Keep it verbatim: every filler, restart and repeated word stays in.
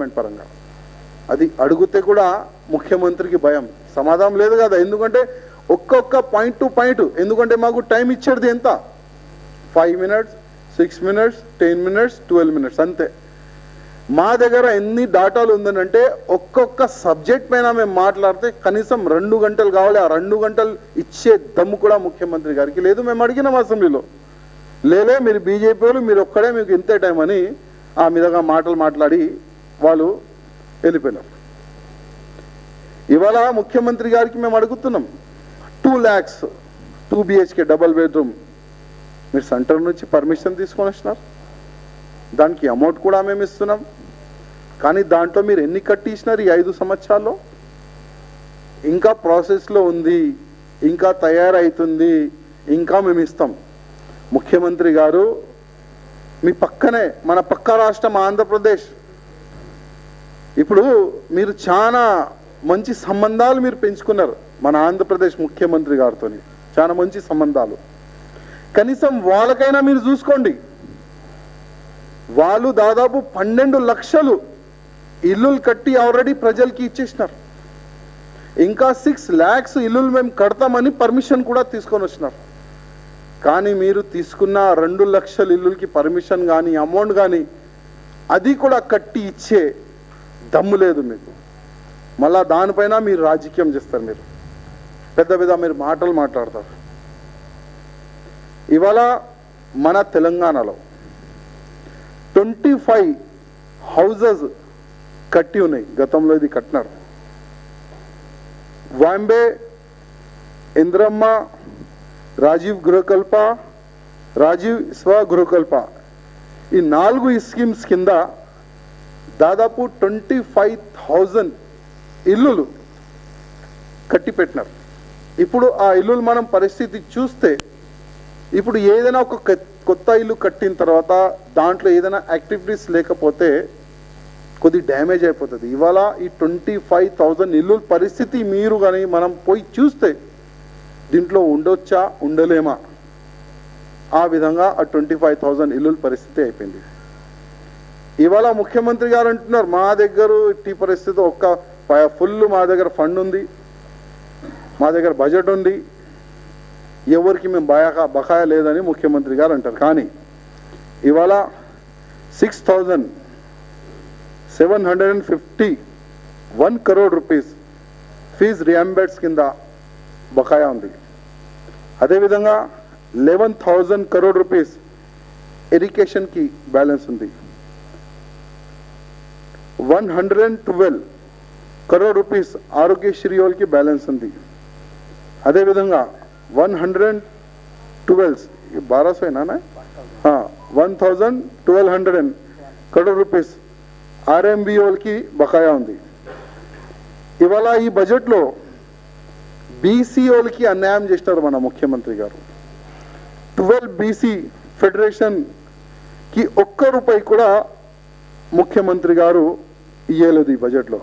development परंगा अभी अड़ते मुख्यमंत्री की भय समाधान ले पाइंट टू पाइंट टाइम इच्छेदी एंत five minutes six minutes ten minutes twelve minutes अंते मा दग्गर एन्नी डाटालु उंदंटे ओक्कोक्क सब्जेक्ट पैना मेमु माट्लाडिते कनीसम रेंडु गंटलु कावाले आ रेंडु गंटलु इच्चे दम्मु कूडा मुख्यमंत्री गारिकि लेदु मेमु अडिगिनाम असेंब्लीलो लेले मीरु बीजेपी वाळ्ळु मीरु ओक्कडे मीकु इंत टाइम अनि आ मिदगा माटलु माट्लाडि वाळ्ळु एल्लिपोयारु इवाल मुख्यमंत्री गारिकि मेमु अडुगुतुन्नाम two lakhs two BHK double bedroom మీరు సెంటర్ నుంచి పర్మిషన్ తీసుకొని వస్తున్నారు దానికి అమౌంట్ కూడా మేము ఇస్తున్నాం కానీ దాంట్లో మీరు ఎన్ని కట్టిస్తున్నారు ఈ ఐదు సంవత్సరాల్లో ఇంకా ప్రాసెస్ లో ఉంది ఇంకా తయారైతుంది ఇంకా మేము ఇస్తాం ముఖ్యమంత్రి గారు మీ పక్కనే మన పక్క రాష్ట్రం ఆంధ్రప్రదేశ్ ఇప్పుడు మీరు చాలా మంచి సంబంధాలు మీరు పెంచుకున్నారు మన ఆంధ్రప్రదేశ్ ముఖ్యమంత్రి గారితోని చాలా మంచి సంబంధాలు కనీసం వాళ్ళకైనా మీరు చూసుకోండి వాళ్ళు దాదాపు పన్నెండు లక్షలు ఇల్లులు కట్టి ఆల్రెడీ ప్రజలకు ఇచ్చేస్తున్నారు ఇంకా ఆరు లక్ష ఇల్లులు మేము కడతామని పర్మిషన్ కూడా తీసుకొని వస్తున్నారు కానీ మీరు తీసుకున్న రెండు లక్షల ఇల్లులకి పర్మిషన్ గాని అమౌంట్ గాని అది కూడా కట్టి ఇచ్చే దమ్ము లేదు మీకు మళ్ళా దానిపైన మీరు రాజకీయం చేస్తారు మీరు పెద్ద పెద్ద మీరు మాటలు మాట్లాడతారు ఇవాల మన తెలంగాణలో ఇరవై ఐదు హౌసెస్ కట్టి ఉన్నాయి గతంలో ఇది కట్నారు వాంబే ఇంద్రమ్మ రాజీవ్ గృహకల్ప రాజీవ్ స్వ గృహకల్ప ఈ నాలుగు స్కీమ్స్ కింద దాదాపు ఇరవై ఐదు వేల ఇల్లులు కట్టి పెట్టినారు ఇప్పుడు ఆ ఇల్లులు మనం పరిస్థితి చూస్తే ఇప్పుడు ఏదైనా ఒక కొత్త ఇల్లు కట్టిన తర్వాత దాంట్లో ఏదైనా యాక్టివిటీస్ లేకపోతే కొద్ది డ్యామేజ్ అయిపోతది ఇవాల ఈ ఇరవై ఐదు వేల ఇల్లు పరిస్థితి మీరు గాని మనం పోయి చూస్తే దీంట్లో ఉండొచ్చా ఉండలేమా ఆ విధంగా ఆ ఇరవై ఐదు వేల ఇల్లు పరిస్థితి అయిపోయింది ఇవాల ముఖ్యమంత్రి గారు అంటున్నారు మా దగ్గర ఈ పరిస్థితి ఒక్క ఫుల్ మా దగ్గర ఫండ్ ఉంది మా దగ్గర బడ్జెట్ ఉంది एवर की मैं बया बकाया लेदानी मुख्यमंत्री गार अंटार कानी इवाला six thousand seven hundred fifty one crore rupees fees reimburse किंदा बकाया उंदी अदे विधंगा eleven thousand crore rupees irrigation की बैलेंस उंदी one hundred twelve crore rupees Aarogyasri योजना की बैलेंस उंदी अदे विधंगा वन हंड्रेड ट्वेल्व बारह सौ है ना ना हाँ one thousand twelve hundred crore rupees आरएमबीओल की बकाया उंदी इवाला ई बजट लो बीसीओल की अन्यायम चेसिनारु मन मुख्यमंत्री गारु ट्वेल्व बीसी फेडरेशन की ओक्क रूपाई कूडा मुख्यमंत्री गारु इयलेदु ई बजट लो